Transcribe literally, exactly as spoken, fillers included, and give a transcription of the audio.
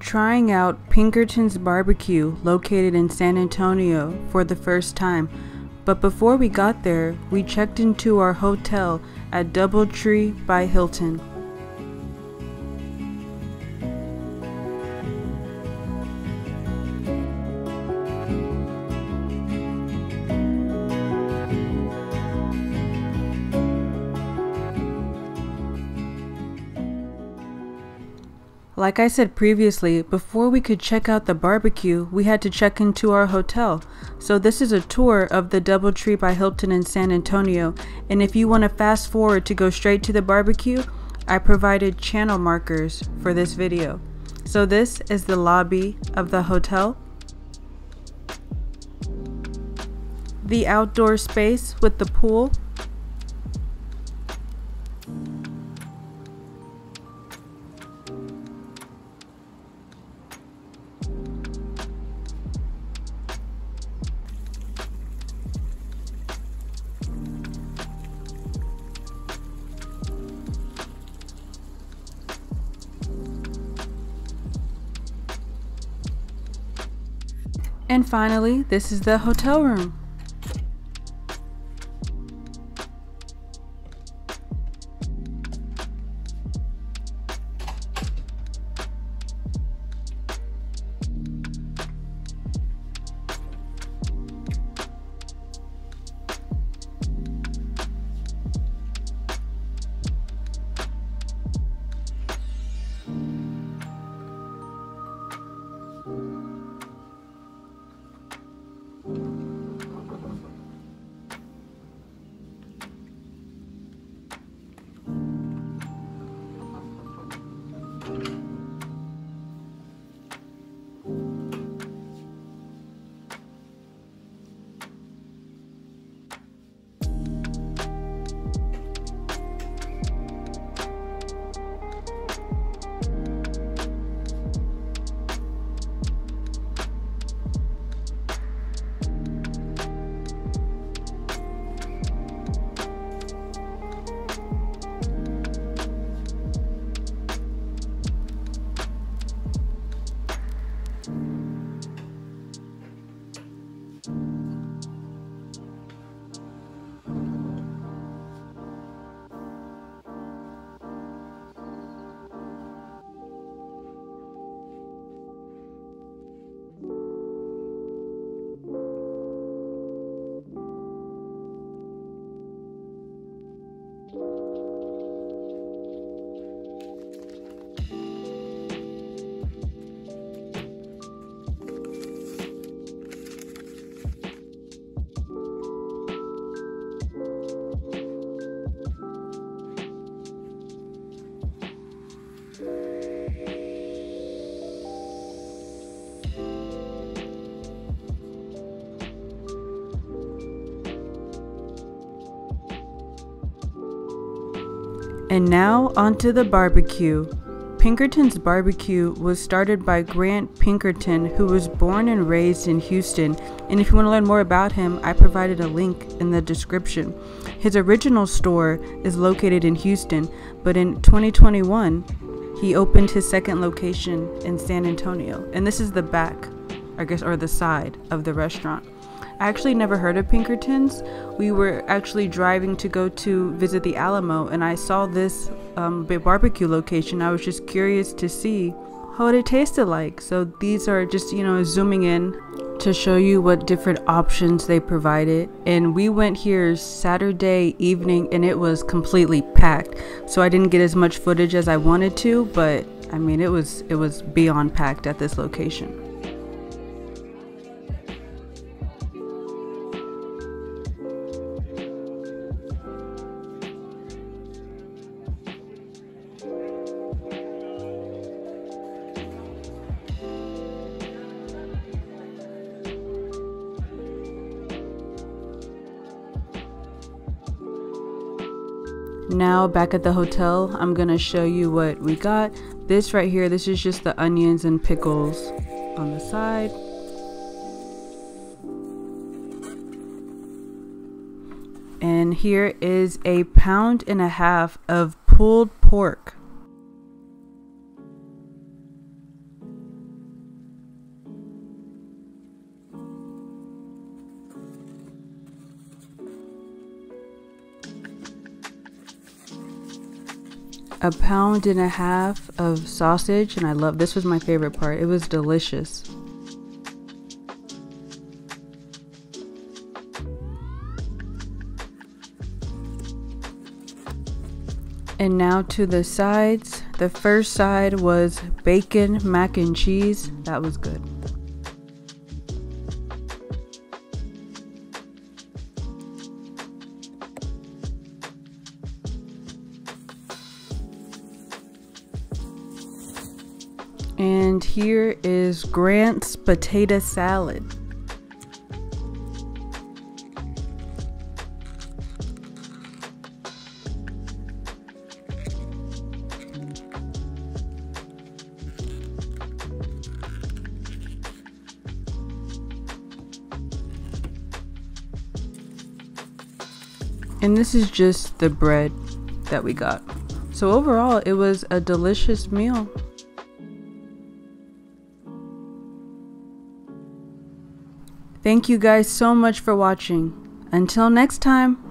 Trying out Pinkerton's Barbecue, located in San Antonio, for the first time. But before we got there, we checked into our hotel at DoubleTree by Hilton. Like I said previously, before we could check out the barbecue, we had to check into our hotel. So this is a tour of the DoubleTree by Hilton in San Antonio. And if you want to fast forward to go straight to the barbecue, I provided channel markers for this video. So this is the lobby of the hotel. The outdoor space with the pool. And finally, this is the hotel room. And now onto the barbecue. Pinkerton's Barbecue was started by Grant Pinkerton, who was born and raised in Houston. And if you want to learn more about him, I provided a link in the description. His original store is located in Houston, but in twenty twenty-one, he opened his second location in San Antonio. And this is the back, I guess, or the side of the restaurant. I actually never heard of Pinkerton's. We were actually driving to go to visit the Alamo, and I saw this um, barbecue location. I was just curious to see how it tasted like. So these are just, you know, zooming in to show you what different options they provided. And we went here Saturday evening, and it was completely packed. So I didn't get as much footage as I wanted to, but I mean, it was, it was beyond packed at this location. Now back at the hotel, I'm gonna show you what we got. This right here, this is just the onions and pickles on the side. And here is a pound and a half of pulled pork. a pound and a half of sausage, and I love this was my favorite part. It was delicious. And now to the sides. The first side was bacon mac and cheese. That was good. And here is Grant's potato salad. And this is just the bread that we got. So overall, it was a delicious meal. Thank you guys so much for watching. Until next time.